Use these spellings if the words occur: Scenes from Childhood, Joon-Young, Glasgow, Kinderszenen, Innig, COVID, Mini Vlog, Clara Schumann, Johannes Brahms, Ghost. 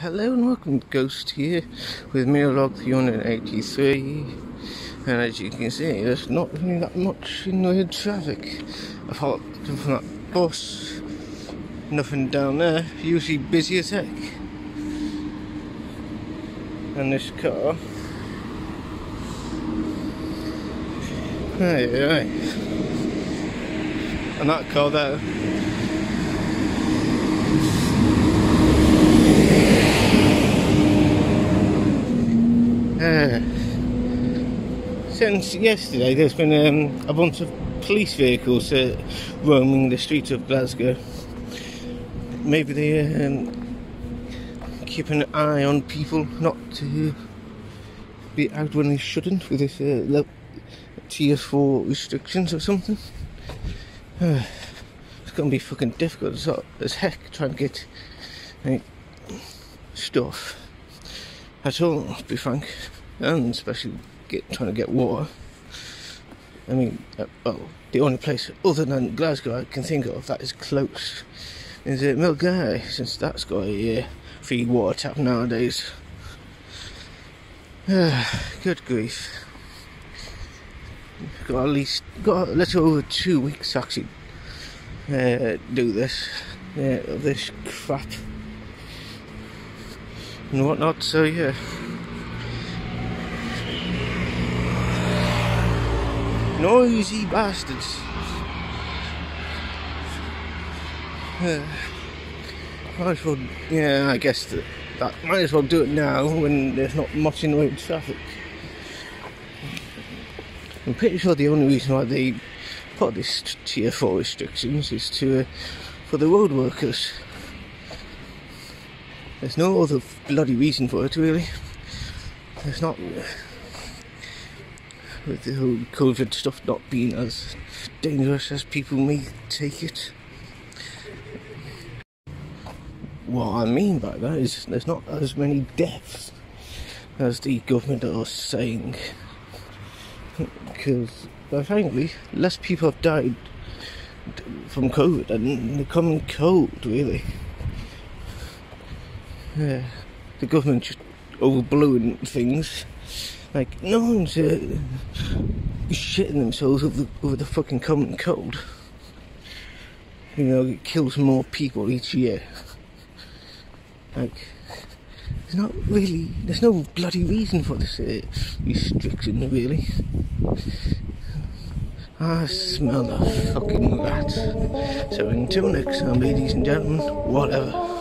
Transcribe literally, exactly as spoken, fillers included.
Hello and welcome to Ghost here with Mini Vlog three eighty-three, and as you can see there's not really that much in the way of traffic apart from that bus. Nothing down there, usually busy as heck. And this car, right, right. And that car there. Uh, since yesterday there's been um, a bunch of police vehicles uh, roaming the streets of Glasgow. Maybe they um, keep an eye on people not to be out when they shouldn't with this uh, tier four restrictions or something. Uh, it's gonna be fucking difficult as, as heck trying to get like, stuff at all, to be frank, and especially get, trying to get water. I mean, uh, well, the only place other than Glasgow I can think of that is close is uh, Milgary, since that's got a uh, free water tap nowadays. Uh, good grief. Got at least, got a little over two weeks to actually uh, do this, uh, this crap and whatnot, so yeah. Noisy bastards. Uh, might as well, yeah, I guess that, that might as well do it now when there's not much in the way of traffic. I'm pretty sure the only reason why they put these tier four restrictions is to uh, for the road workers. There's no other bloody reason for it, really. There's not, uh, with the whole COVID stuff not being as dangerous as people may take it. What I mean by that is there's not as many deaths as the government are saying. Because, apparently, less people have died from COVID than the common cold, really. Uh, the government just overblowing things, like no one's uh, shitting themselves over the, over the fucking common cold. You know, it kills more people each year. Like, there's not really, there's no bloody reason for this uh, restriction, really. I smell the fucking rat. So until next time, ladies and gentlemen, whatever.